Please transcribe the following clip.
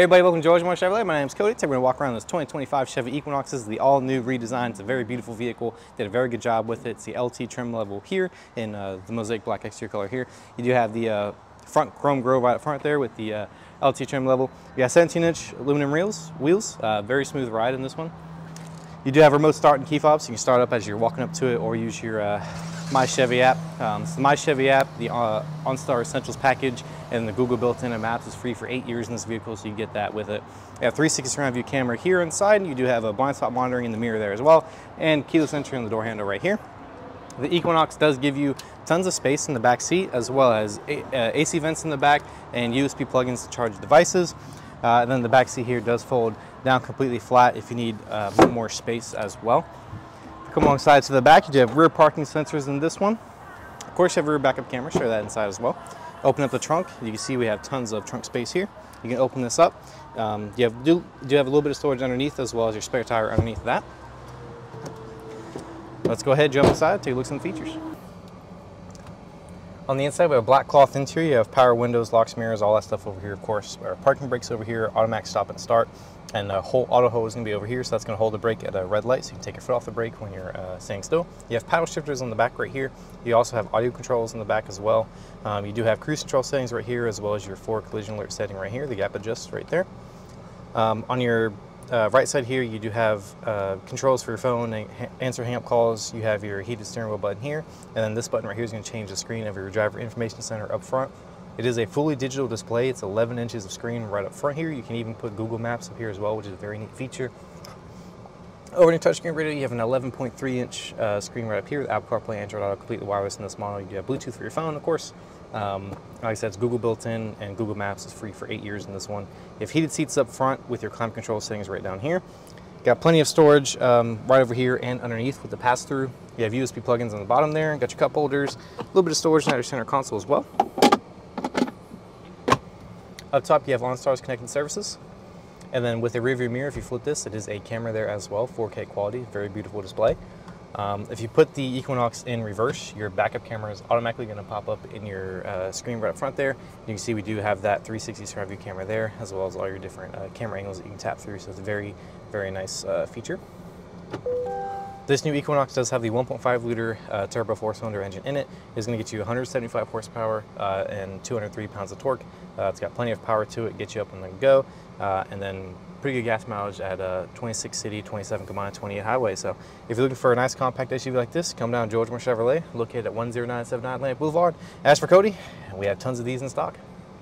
Hey everybody, welcome to George Moore Chevrolet. My name is Cody. Today we're going to walk around this 2025 Chevy Equinox. This is the all-new redesign. It's a very beautiful vehicle. Did a very good job with it. It's the LT trim level here and the mosaic black exterior color here. You do have the front chrome grille right up front there with the LT trim level. You got 17-inch aluminum wheels. Very smooth ride in this one. You do have remote start and key fobs. You can start up as you're walking up to it or use your My Chevy app. It's the My Chevy app, the OnStar Essentials package, and the Google built-in Maps is free for 8 years in this vehicle, so you get that with it. You have 360 surround view camera here inside, and you do have a blind spot monitoring in the mirror there as well, and keyless entry on the door handle right here. The Equinox does give you tons of space in the back seat, as well as AC vents in the back and USB plugins to charge devices. And then the back seat here does fold down completely flat if you need more space as well. Come alongside to the back, you do have rear parking sensors in this one. Of course, you have a rear backup camera, share that inside as well. Open up the trunk, you can see we have tons of trunk space here. You can open this up. You do have a little bit of storage underneath, as well as your spare tire underneath that. Let's go ahead, jump inside, take a look at some features. On the inside, we have a black cloth interior. You have power windows, locks, mirrors, all that stuff over here, of course. Our parking brake's over here, automatic stop and start, and the whole auto hold is going to be over here, so that's going to hold the brake at a red light, so you can take your foot off the brake when you're staying still. You have paddle shifters on the back right here. You also have audio controls on the back as well. You do have cruise control settings right here, as well as your forward collision alert setting right here, the gap adjusts right there. On your right side here, you do have controls for your phone, answer hang-up calls. You have your heated steering wheel button here, and then this button right here is going to change the screen of your driver information center up front. It is a fully digital display. It's 11 inches of screen right up front here. You can even put Google Maps up here as well, which is a very neat feature. Over in your touchscreen radio, you have an 11.3-inch screen right up here with Apple CarPlay, Android Auto, completely wireless in this model. You do have Bluetooth for your phone, of course. Like I said, it's Google built-in, and Google Maps is free for 8 years in this one. You have heated seats up front with your climate control settings right down here. Got plenty of storage right over here and underneath with the pass-through. You have USB plugins on the bottom there. Got your cup holders, a little bit of storage at your center console as well. Up top, you have OnStar's Connected Services. And then with a rearview mirror, if you flip this, it is a camera there as well, 4K quality, very beautiful display. If you put the Equinox in reverse, your backup camera is automatically going to pop up in your screen right up front there. You can see we do have that 360 surround view camera there, as well as all your different camera angles that you can tap through, so it's a very, very nice feature. This new Equinox does have the 1.5-liter turbo four-cylinder engine in it. It's going to get you 175 horsepower and 203 pounds of torque. It's got plenty of power to it, gets you up and then go, and then pretty good gas mileage at 26 city, 27 combined, 28 highway. So if you're looking for a nice compact SUV like this, come down to George Moore Chevrolet, located at 10979 Atlantic Boulevard. As for Cody, we have tons of these in stock.